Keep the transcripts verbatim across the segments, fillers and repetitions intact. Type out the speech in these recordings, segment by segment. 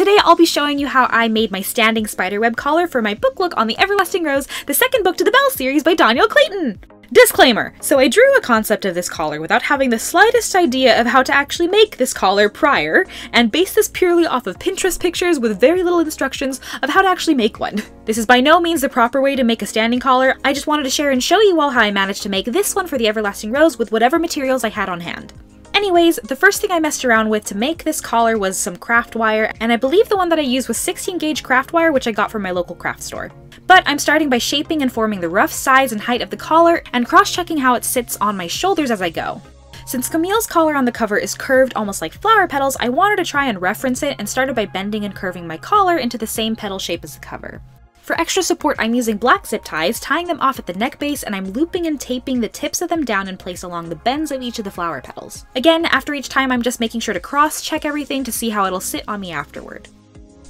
Today I'll be showing you how I made my standing spiderweb collar for my book look on The Everlasting Rose, the second book to the Belles series by Dhonielle Clayton! Disclaimer! So I drew a concept of this collar without having the slightest idea of how to actually make this collar prior, and based this purely off of Pinterest pictures with very little instructions of how to actually make one. This is by no means the proper way to make a standing collar, I just wanted to share and show you all how I managed to make this one for The Everlasting Rose with whatever materials I had on hand. Anyways, the first thing I messed around with to make this collar was some craft wire, and I believe the one that I used was sixteen gauge craft wire, which I got from my local craft store. But I'm starting by shaping and forming the rough size and height of the collar, and cross-checking how it sits on my shoulders as I go. Since Camille's collar on the cover is curved almost like flower petals, I wanted to try and reference it, and started by bending and curving my collar into the same petal shape as the cover. For extra support, I'm using black zip ties, tying them off at the neck base, and I'm looping and taping the tips of them down in place along the bends of each of the flower petals. Again, after each time I'm just making sure to cross-check everything to see how it'll sit on me afterward.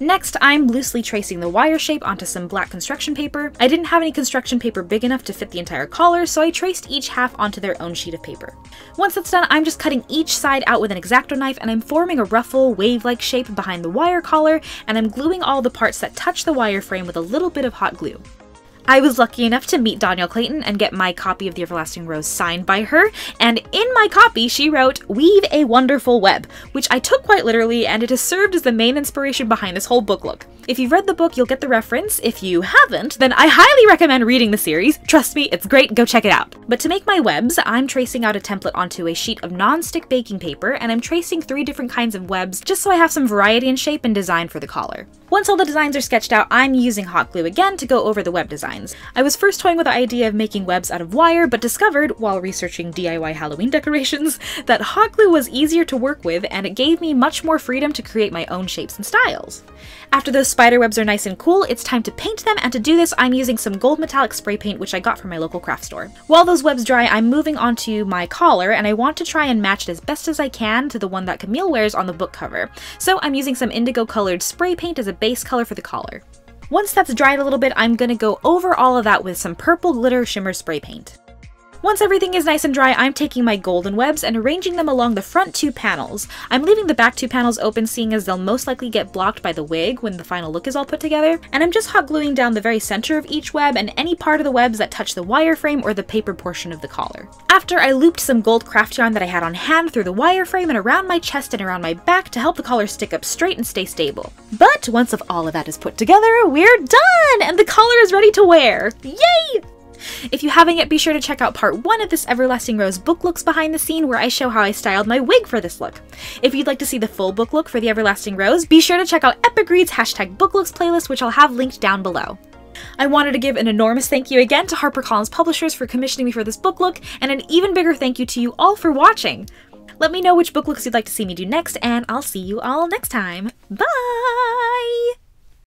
Next, I'm loosely tracing the wire shape onto some black construction paper. I didn't have any construction paper big enough to fit the entire collar, so I traced each half onto their own sheet of paper. Once that's done, I'm just cutting each side out with an X-Acto knife, and I'm forming a ruffle, wave-like shape behind the wire collar, and I'm gluing all the parts that touch the wire frame with a little bit of hot glue. I was lucky enough to meet Dhonielle Clayton and get my copy of The Everlasting Rose signed by her, and in my copy she wrote, "Weave a wonderful web," which I took quite literally, and it has served as the main inspiration behind this whole book look. If you've read the book, you'll get the reference. If you haven't, then I highly recommend reading the series. Trust me, it's great, go check it out. But to make my webs, I'm tracing out a template onto a sheet of non-stick baking paper, and I'm tracing three different kinds of webs just so I have some variety in shape and design for the collar. Once all the designs are sketched out, I'm using hot glue again to go over the web design. I was first toying with the idea of making webs out of wire, but discovered, while researching D I Y Halloween decorations, that hot glue was easier to work with, and it gave me much more freedom to create my own shapes and styles. After those spider webs are nice and cool, it's time to paint them, and to do this I'm using some gold metallic spray paint which I got from my local craft store. While those webs dry, I'm moving on to my collar, and I want to try and match it as best as I can to the one that Camille wears on the book cover, so I'm using some indigo colored spray paint as a base color for the collar. Once that's dried a little bit, I'm gonna go over all of that with some purple glitter shimmer spray paint. Once everything is nice and dry, I'm taking my golden webs and arranging them along the front two panels. I'm leaving the back two panels open, seeing as they'll most likely get blocked by the wig when the final look is all put together, and I'm just hot gluing down the very center of each web and any part of the webs that touch the wire frame or the paper portion of the collar. After, I looped some gold craft yarn that I had on hand through the wire frame and around my chest and around my back to help the collar stick up straight and stay stable. But once of all of that is put together, we're done! And the collar is ready to wear! Yay! If you haven't yet, be sure to check out part one of this Everlasting Rose book looks behind the scene, where I show how I styled my wig for this look. If you'd like to see the full book look for The Everlasting Rose, be sure to check out Epic Reads hashtag booklooks playlist, which I'll have linked down below. I wanted to give an enormous thank you again to HarperCollins Publishers for commissioning me for this book look, and an even bigger thank you to you all for watching! Let me know which book looks you'd like to see me do next, and I'll see you all next time. Bye!